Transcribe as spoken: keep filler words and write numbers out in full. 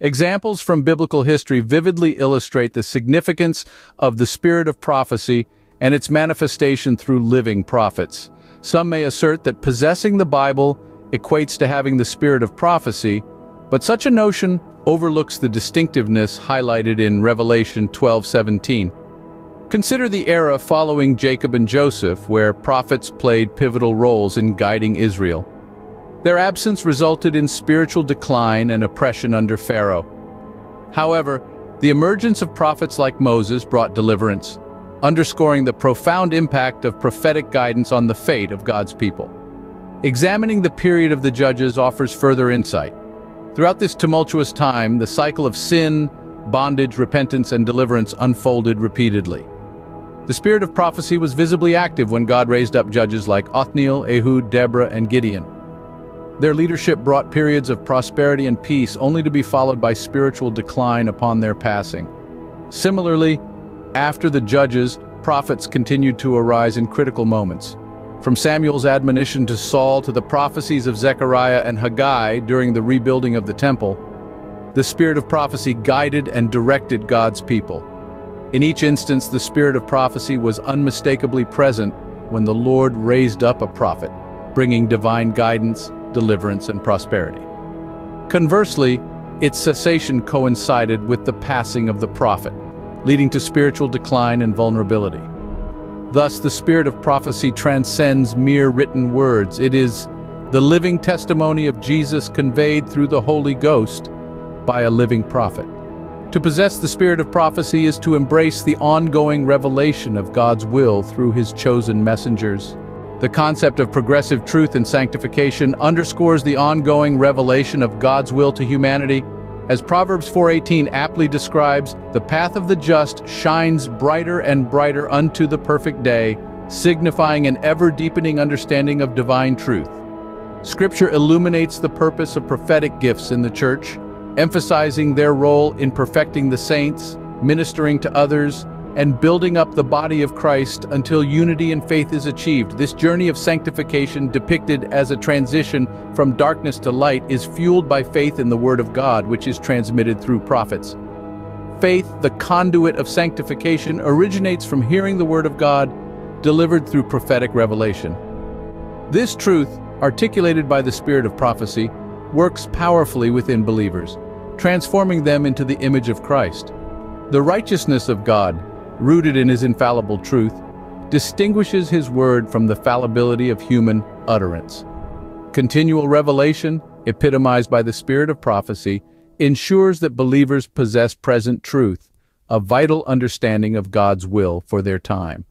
Examples from biblical history vividly illustrate the significance of the spirit of prophecy and its manifestation through living prophets. Some may assert that possessing the Bible equates to having the spirit of prophecy, but such a notion overlooks the distinctiveness highlighted in Revelation twelve seventeen. Consider the era following Jacob and Joseph, where prophets played pivotal roles in guiding Israel. Their absence resulted in spiritual decline and oppression under Pharaoh. However, the emergence of prophets like Moses brought deliverance, underscoring the profound impact of prophetic guidance on the fate of God's people. Examining the period of the Judges offers further insight. Throughout this tumultuous time, the cycle of sin, bondage, repentance, and deliverance unfolded repeatedly. The spirit of prophecy was visibly active when God raised up judges like Othniel, Ehud, Deborah, and Gideon. Their leadership brought periods of prosperity and peace, only to be followed by spiritual decline upon their passing. Similarly, after the judges, prophets continued to arise in critical moments. From Samuel's admonition to Saul to the prophecies of Zechariah and Haggai during the rebuilding of the temple, the spirit of prophecy guided and directed God's people. In each instance, the spirit of prophecy was unmistakably present when the Lord raised up a prophet, bringing divine guidance, deliverance, and prosperity. Conversely, its cessation coincided with the passing of the prophet, leading to spiritual decline and vulnerability. Thus, the spirit of prophecy transcends mere written words. It is the living testimony of Jesus conveyed through the Holy Ghost by a living prophet. To possess the spirit of prophecy is to embrace the ongoing revelation of God's will through his chosen messengers. The concept of progressive truth and sanctification underscores the ongoing revelation of God's will to humanity. As Proverbs four eighteen aptly describes, the path of the just shines brighter and brighter unto the perfect day, signifying an ever-deepening understanding of divine truth. Scripture illuminates the purpose of prophetic gifts in the church, emphasizing their role in perfecting the saints, ministering to others, and building up the body of Christ until unity in faith is achieved. This journey of sanctification, depicted as a transition from darkness to light, is fueled by faith in the Word of God, which is transmitted through prophets. Faith, the conduit of sanctification, originates from hearing the Word of God, delivered through prophetic revelation. This truth, articulated by the spirit of prophecy, works powerfully within believers, transforming them into the image of Christ. The righteousness of God, rooted in his infallible truth, distinguishes his word from the fallibility of human utterance. Continual revelation, epitomized by the spirit of prophecy, ensures that believers possess present truth, a vital understanding of God's will for their time.